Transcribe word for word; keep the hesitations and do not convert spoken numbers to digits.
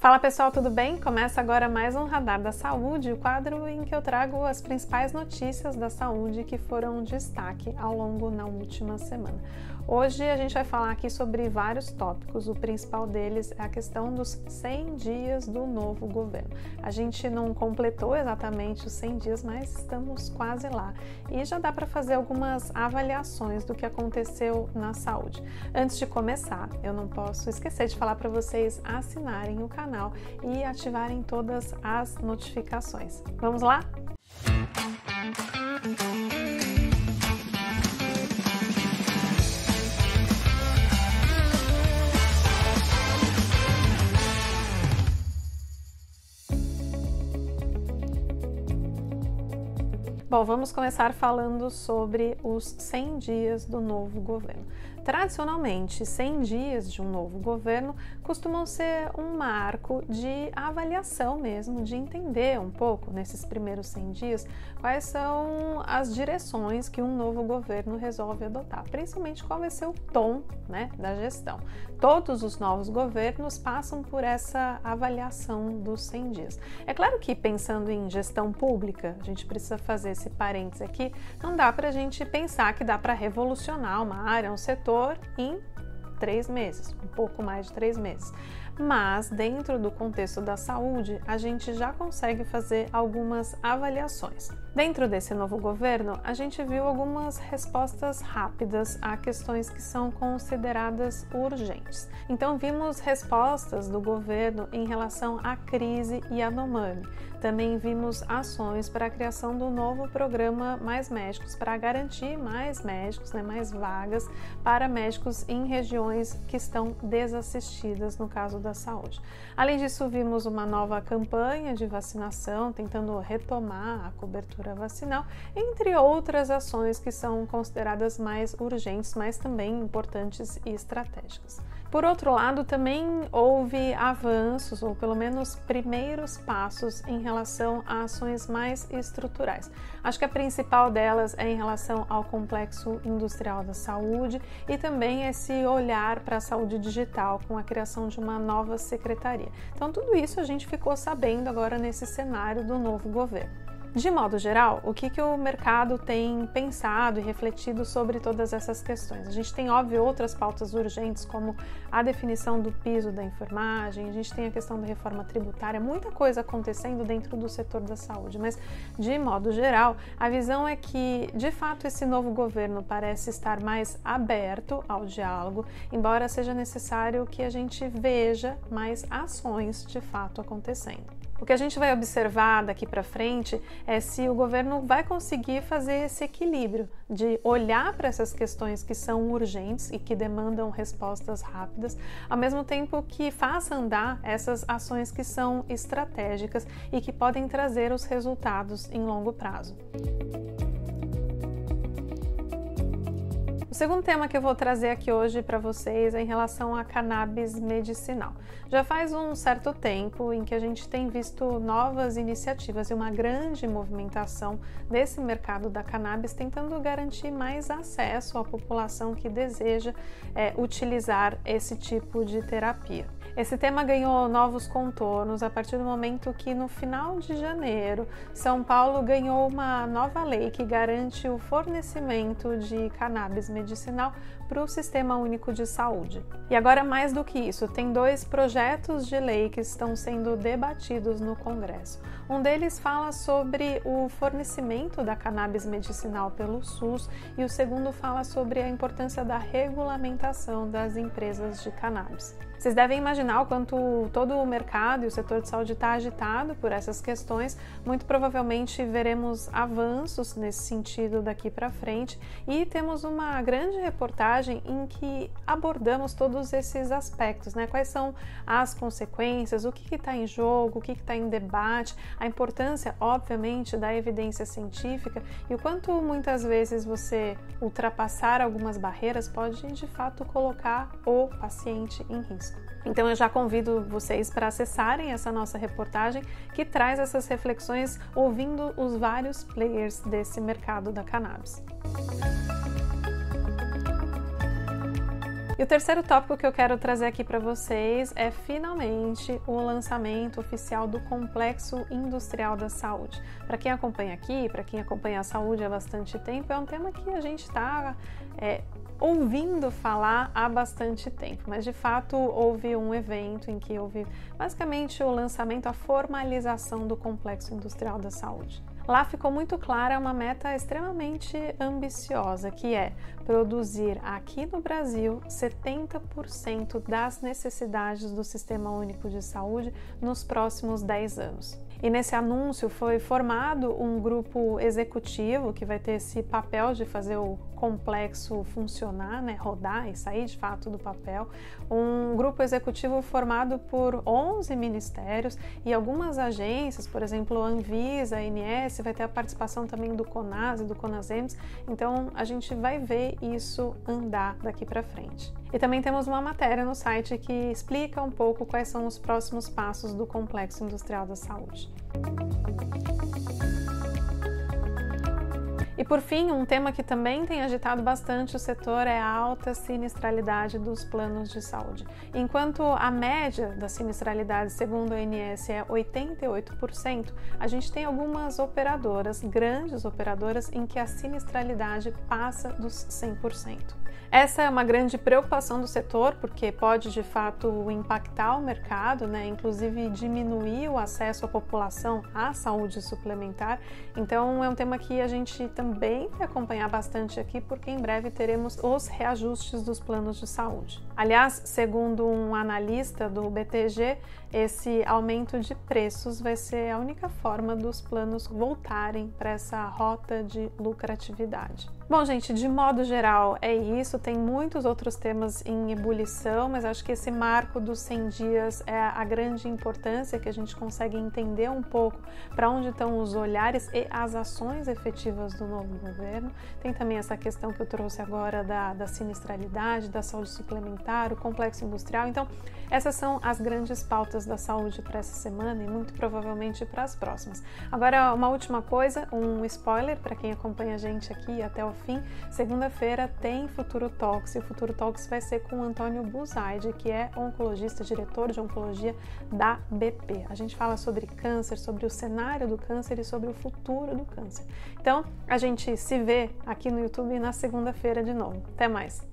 Fala pessoal, tudo bem? Começa agora mais um Radar da Saúde, o quadro em que eu trago as principais notícias da saúde que foram destaque ao longo na última semana. Hoje a gente vai falar aqui sobre vários tópicos, o principal deles é a questão dos cem dias do novo governo. A gente não completou exatamente os cem dias, mas estamos quase lá e já dá para fazer algumas avaliações do que aconteceu na saúde. Antes de começar, eu não posso esquecer de falar para vocês assinarem o canal e ativarem todas as notificações. Vamos lá? Bom, vamos começar falando sobre os cem dias do novo governo. Tradicionalmente, cem dias de um novo governo costumam ser um marco de avaliação mesmo, de entender um pouco, nesses primeiros cem dias, quais são as direções que um novo governo resolve adotar, principalmente qual vai ser o tom, né, da gestão. Todos os novos governos passam por essa avaliação dos cem dias. É claro que, pensando em gestão pública, a gente precisa fazer esse parênteses aqui, não dá pra gente pensar que dá para revolucionar uma área, um setor, em três meses, um pouco mais de três meses. Mas dentro do contexto da saúde, a gente já consegue fazer algumas avaliações. Dentro desse novo governo, a gente viu algumas respostas rápidas a questões que são consideradas urgentes. Então vimos respostas do governo em relação à crise Yanomami. Também vimos ações para a criação do novo programa Mais Médicos, para garantir mais médicos, né, mais vagas para médicos em regiões que estão desassistidas no caso da saúde. Além disso, vimos uma nova campanha de vacinação, tentando retomar a cobertura vacinal, entre outras ações que são consideradas mais urgentes, mas também importantes e estratégicas. Por outro lado, também houve avanços, ou pelo menos primeiros passos, em relação a ações mais estruturais. Acho que a principal delas é em relação ao Complexo Industrial da Saúde e também esse olhar para a saúde digital com a criação de uma nova secretaria. Então, tudo isso a gente ficou sabendo agora nesse cenário do novo governo. De modo geral, o que, que o mercado tem pensado e refletido sobre todas essas questões? A gente tem, óbvio, outras pautas urgentes, como a definição do piso da enfermagem, a gente tem a questão da reforma tributária, muita coisa acontecendo dentro do setor da saúde, mas, de modo geral, a visão é que, de fato, esse novo governo parece estar mais aberto ao diálogo, embora seja necessário que a gente veja mais ações, de fato, acontecendo. O que a gente vai observar daqui para frente é se o governo vai conseguir fazer esse equilíbrio de olhar para essas questões que são urgentes e que demandam respostas rápidas, ao mesmo tempo que faça andar essas ações que são estratégicas e que podem trazer os resultados em longo prazo. O segundo tema que eu vou trazer aqui hoje para vocês é em relação à cannabis medicinal. Já faz um certo tempo em que a gente tem visto novas iniciativas e uma grande movimentação desse mercado da cannabis tentando garantir mais acesso à população que deseja é, utilizar esse tipo de terapia. Esse tema ganhou novos contornos a partir do momento que, no final de janeiro, São Paulo ganhou uma nova lei que garante o fornecimento de cannabis medicinal para o Sistema Único de Saúde. E agora, mais do que isso, tem dois projetos de lei que estão sendo debatidos no Congresso. Um deles fala sobre o fornecimento da cannabis medicinal pelo SUS e o segundo fala sobre a importância da regulamentação das empresas de cannabis. Vocês devem imaginar o quanto todo o mercado e o setor de saúde está agitado por essas questões. Muito provavelmente veremos avanços nesse sentido daqui para frente e temos uma grande reportagem em que abordamos todos esses aspectos, né? Quais são as consequências, o que está em jogo, o que está em debate, a importância, obviamente, da evidência científica e o quanto muitas vezes você ultrapassar algumas barreiras pode, de fato, colocar o paciente em risco. Então eu já convido vocês para acessarem essa nossa reportagem que traz essas reflexões ouvindo os vários players desse mercado da cannabis. E o terceiro tópico que eu quero trazer aqui para vocês é, finalmente, o lançamento oficial do Complexo Industrial da Saúde. Para quem acompanha aqui, para quem acompanha a saúde há bastante tempo, é um tema que a gente está é, ouvindo falar há bastante tempo, mas de fato houve um evento em que houve basicamente o lançamento, a formalização do Complexo Industrial da Saúde. Lá ficou muito clara uma meta extremamente ambiciosa, que é produzir aqui no Brasil setenta por cento das necessidades do Sistema Único de Saúde nos próximos dez anos. E nesse anúncio foi formado um grupo executivo que vai ter esse papel de fazer o complexo funcionar, né, rodar e sair de fato do papel. Um grupo executivo formado por onze ministérios e algumas agências, por exemplo, a Anvisa, a A N S, vai ter a participação também do Conas e do Conasemes. Então a gente vai ver isso andar daqui para frente. E também temos uma matéria no site que explica um pouco quais são os próximos passos do Complexo Industrial da Saúde. E por fim, um tema que também tem agitado bastante o setor é a alta sinistralidade dos planos de saúde. Enquanto a média da sinistralidade, segundo a A N S, é oitenta e oito por cento, a gente tem algumas operadoras, grandes operadoras, em que a sinistralidade passa dos cem por cento. Essa é uma grande preocupação do setor, porque pode de fato impactar o mercado, né? Inclusive diminuir o acesso à população à saúde suplementar. Então é um tema que a gente também vai acompanhar bastante aqui, porque em breve teremos os reajustes dos planos de saúde. Aliás, segundo um analista do B T G, esse aumento de preços vai ser a única forma dos planos voltarem para essa rota de lucratividade. Bom, gente, de modo geral é isso, tem muitos outros temas em ebulição, mas acho que esse marco dos cem dias é a grande importância, que a gente consegue entender um pouco para onde estão os olhares e as ações efetivas do novo governo. Tem também essa questão que eu trouxe agora da, da sinistralidade, da saúde suplementar, o complexo industrial. Então, essas são as grandes pautas da saúde para essa semana e muito provavelmente para as próximas. Agora, uma última coisa, um spoiler para quem acompanha a gente aqui até o fim, segunda-feira tem Futuro Talks, e o Futuro Talks vai ser com o Antônio Buzaid, que é oncologista, diretor de oncologia da B P. A gente fala sobre câncer, sobre o cenário do câncer e sobre o futuro do câncer. Então, a gente se vê aqui no YouTube na segunda-feira de novo. Até mais!